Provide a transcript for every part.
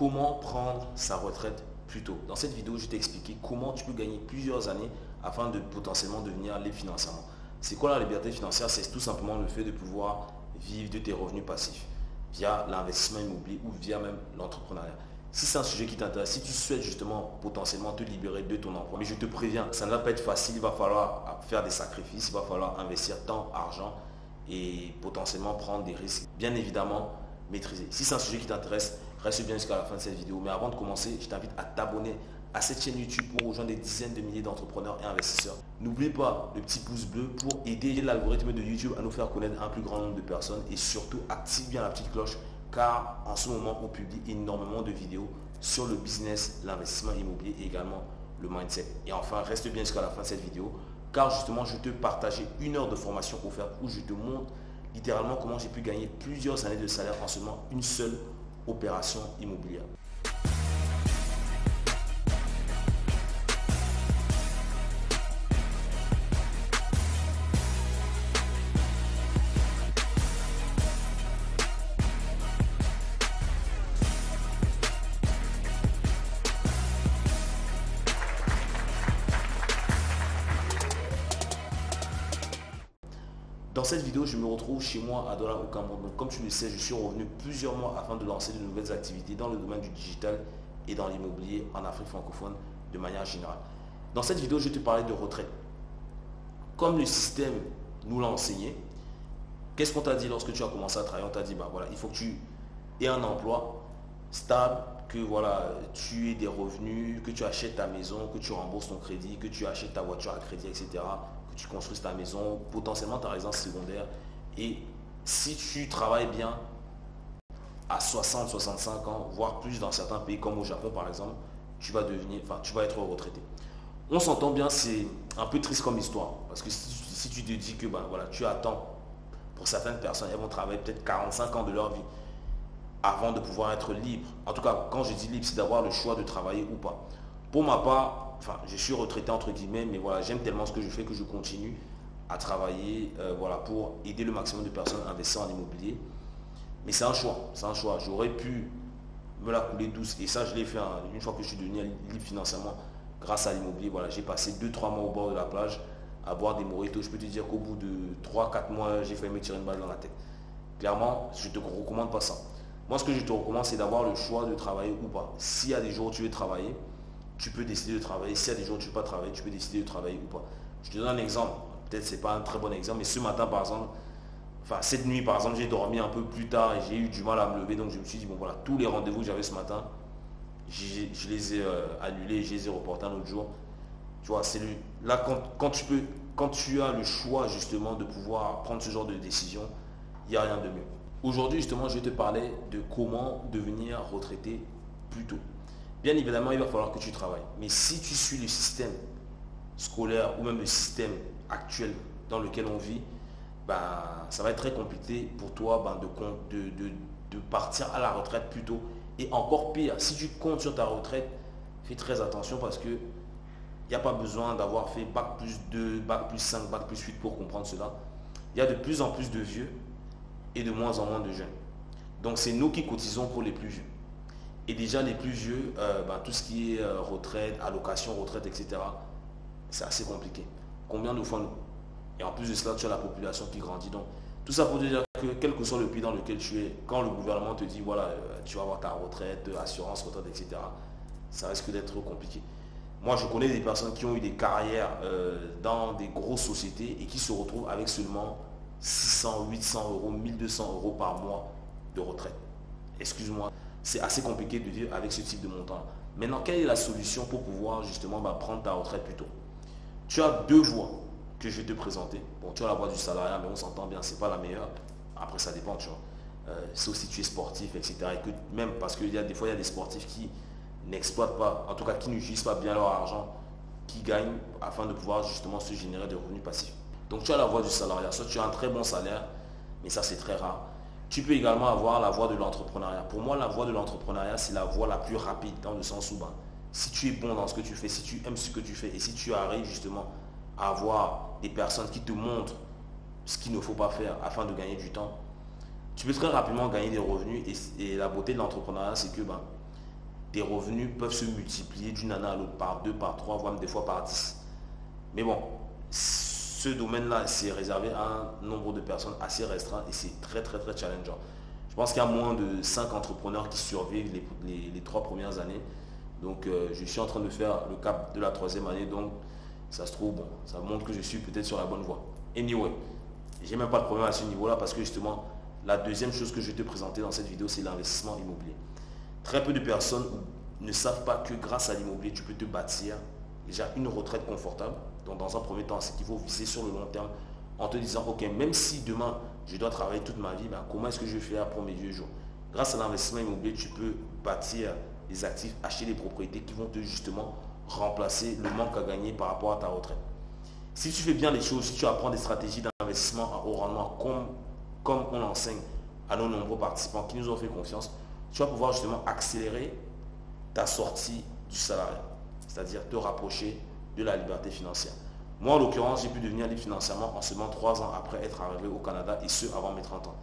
comment prendre sa retraite plus tôt. Dans cette vidéo, je t'ai expliqué comment tu peux gagner plusieurs années afin de potentiellement devenir libre financièrement. C'est quoi la liberté financière? C'est tout simplement le fait de pouvoir vivre de tes revenus passifs via l'investissement immobilier ou via même l'entrepreneuriat. Si c'est un sujet qui t'intéresse, si tu souhaites justement potentiellement te libérer de ton emploi, mais je te préviens, ça ne va pas être facile, il va falloir faire des sacrifices, il va falloir investir temps, argent et potentiellement prendre des risques, bien évidemment maîtriser. Si c'est un sujet qui t'intéresse, reste bien jusqu'à la fin de cette vidéo. Mais avant de commencer, je t'invite à t'abonner à cette chaîne YouTube pour rejoindre des dizaines de milliers d'entrepreneurs et investisseurs. N'oublie pas le petit pouce bleu pour aider l'algorithme de YouTube à nous faire connaître un plus grand nombre de personnes et surtout active bien la petite cloche. Car en ce moment, on publie énormément de vidéos sur le business, l'investissement immobilier et également le mindset. Et enfin, reste bien jusqu'à la fin de cette vidéo, car justement, je te partageais une heure de formation offerte où je te montre littéralement comment j'ai pu gagner plusieurs années de salaire en seulement une seule opération immobilière. Dans cette vidéo, je me retrouve chez moi à Douala au Cameroun. Donc, comme tu le sais, je suis revenu plusieurs mois afin de lancer de nouvelles activités dans le domaine du digital et dans l'immobilier en Afrique francophone de manière générale. Dans cette vidéo, je vais te parler de retraite. Comme le système nous l'a enseigné, qu'est-ce qu'on t'a dit lorsque tu as commencé à travailler? On t'a dit, bah voilà, il faut que tu aies un emploi stable, que voilà, tu aies des revenus, que tu achètes ta maison, que tu rembourses ton crédit, que tu achètes ta voiture à crédit, etc. Que tu construises ta maison, potentiellement ta résidence secondaire. Et si tu travailles bien à 60, 65 ans, voire plus dans certains pays comme au Japon par exemple, tu vas être retraité. On s'entend bien, c'est un peu triste comme histoire. Parce que si tu te dis que ben, voilà, tu attends, pour certaines personnes, elles vont travailler peut-être 45 ans de leur vie avant de pouvoir être libre. En tout cas, quand je dis libre, c'est d'avoir le choix de travailler ou pas. Pour ma part, enfin, je suis retraité entre guillemets, mais voilà, j'aime tellement ce que je fais que je continue à travailler voilà, pour aider le maximum de personnes à investir en immobilier. Mais c'est un choix, c'est un choix. J'aurais pu me la couler douce et ça, je l'ai fait hein, une fois que je suis devenu libre financièrement grâce à l'immobilier. Voilà, j'ai passé 2-3 mois au bord de la plage à boire des mojitos. Je peux te dire qu'au bout de 3-4 mois, j'ai failli me tirer une balle dans la tête. Clairement, je ne te recommande pas ça. Moi, ce que je te recommande, c'est d'avoir le choix de travailler ou pas. S'il y a des jours où tu veux travailler, tu peux décider de travailler. S'il y a des jours où tu ne peux pas travailler, tu peux décider de travailler ou pas. Je te donne un exemple. Peut-être ce n'est pas un très bon exemple, mais ce matin par exemple, enfin cette nuit par exemple, j'ai dormi un peu plus tard et j'ai eu du mal à me lever. Donc je me suis dit, bon voilà, tous les rendez-vous que j'avais ce matin, je les ai annulés, je les ai reportés un autre jour. Tu vois, c'est là quand tu as le choix justement de pouvoir prendre ce genre de décision, il n'y a rien de mieux. Aujourd'hui justement, je vais te parler de comment devenir retraité plus tôt. Bien évidemment, il va falloir que tu travailles. Mais si tu suis le système scolaire ou même le système actuel dans lequel on vit, bah, ça va être très compliqué pour toi bah, de partir à la retraite plus tôt. Et encore pire, si tu comptes sur ta retraite, fais très attention parce que il n'y a pas besoin d'avoir fait Bac plus 2, Bac plus 5, Bac plus 8 pour comprendre cela. Il y a de plus en plus de vieux et de moins en moins de jeunes. Donc c'est nous qui cotisons pour les plus vieux. Et déjà les plus vieux, bah, tout ce qui est retraite, allocation, retraite, etc. C'est assez compliqué. Combien de fois nous? Et en plus de cela, tu as la population qui grandit. Donc tout ça pour te dire que quel que soit le pays dans lequel tu es, quand le gouvernement te dit voilà, tu vas avoir ta retraite, assurance, retraite, etc. Ça risque d'être compliqué. Moi je connais des personnes qui ont eu des carrières dans des grosses sociétés et qui se retrouvent avec seulement 600, 800 euros, 1200 euros par mois de retraite. Excuse-moi. C'est assez compliqué de vivre avec ce type de montant. Maintenant, quelle est la solution pour pouvoir justement bah, prendre ta retraite plus tôt? Tu as deux voies que je vais te présenter. Bon, tu as la voie du salariat, mais on s'entend bien, c'est pas la meilleure. Après, ça dépend, tu vois. Sauf si tu es sportif, etc. Et que même parce qu'il y a des fois, il y a des sportifs qui n'exploitent pas, en tout cas qui n'utilisent pas bien leur argent, qui gagnent afin de pouvoir justement se générer des revenus passifs. Donc, tu as la voie du salariat. Soit tu as un très bon salaire, mais ça, c'est très rare. Tu peux également avoir la voie de l'entrepreneuriat. Pour moi, la voie de l'entrepreneuriat, c'est la voie la plus rapide dans le sens où, ben, si tu es bon dans ce que tu fais, si tu aimes ce que tu fais et si tu arrives justement à avoir des personnes qui te montrent ce qu'il ne faut pas faire afin de gagner du temps, tu peux très rapidement gagner des revenus et la beauté de l'entrepreneuriat, c'est que ben, tes revenus peuvent se multiplier d'une année à l'autre par 2, par 3, voire des fois par 10. Mais bon, ce domaine-là, c'est réservé à un nombre de personnes assez restreint et c'est très, très, très challengeant. Je pense qu'il y a moins de 5 entrepreneurs qui survivent les 3 premières années. Donc, je suis en train de faire le cap de la 3e année. Donc, ça se trouve, bon, ça montre que je suis peut-être sur la bonne voie. Anyway, j'ai même pas de problème à ce niveau-là parce que justement, la deuxième chose que je vais te présenter dans cette vidéo, c'est l'investissement immobilier. Très peu de personnes ne savent pas que grâce à l'immobilier, tu peux te bâtir déjà une retraite confortable. Donc, dans un premier temps, c'est qu'il faut viser sur le long terme en te disant, ok, même si demain, je dois travailler toute ma vie, ben, comment est-ce que je vais faire pour mes vieux jours? Grâce à l'investissement immobilier, tu peux bâtir des actifs, acheter des propriétés qui vont te justement remplacer le manque à gagner par rapport à ta retraite. Si tu fais bien les choses, si tu apprends des stratégies d'investissement à haut rendement, comme on l'enseigne à nos nombreux participants qui nous ont fait confiance, tu vas pouvoir justement accélérer ta sortie du salariat, c'est-à-dire te rapprocher de la liberté financière. Moi, en l'occurrence, j'ai pu devenir libre financièrement en seulement 3 ans après être arrivé au Canada et ce, avant mes 30 ans.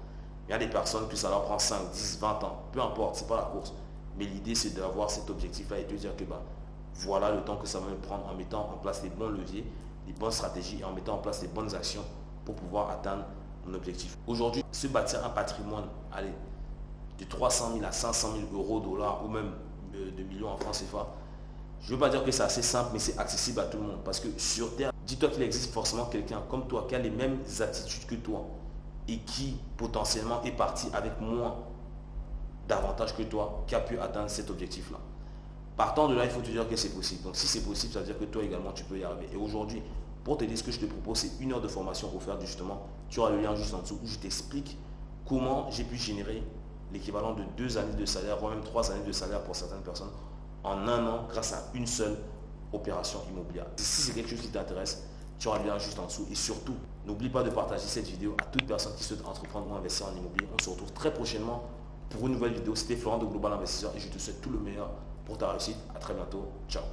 Il y a des personnes que ça leur prend 5, 10, 20 ans, peu importe, c'est pas la course. Mais l'idée, c'est d'avoir cet objectif-là et de dire que bah, voilà le temps que ça va me prendre en mettant en place les bons leviers, les bonnes stratégies et en mettant en place les bonnes actions pour pouvoir atteindre mon objectif. Aujourd'hui, se bâtir un patrimoine, allez, de 300 000 à 500 000 euros, dollars ou même de millions en francs CFA, je ne veux pas dire que c'est assez simple, mais c'est accessible à tout le monde. Parce que sur Terre, dis-toi qu'il existe forcément quelqu'un comme toi qui a les mêmes aptitudes que toi et qui potentiellement est parti avec moins d'avantages que toi qui a pu atteindre cet objectif-là. Partant de là, il faut te dire que c'est possible. Donc si c'est possible, ça veut dire que toi également, tu peux y arriver. Et aujourd'hui, pour te dire ce que je te propose, c'est 1 heure de formation offerte justement. Tu auras le lien juste en dessous où je t'explique comment j'ai pu générer l'équivalent de 2 années de salaire, voire même 3 années de salaire pour certaines personnes en 1 an grâce à une seule opération immobilière. Et si c'est quelque chose qui t'intéresse, tu auras le lien juste en dessous. Et surtout, n'oublie pas de partager cette vidéo à toute personne qui souhaite entreprendre ou investir en immobilier. On se retrouve très prochainement pour une nouvelle vidéo. C'était Florent de Global Investisseur et je te souhaite tout le meilleur pour ta réussite. À très bientôt. Ciao.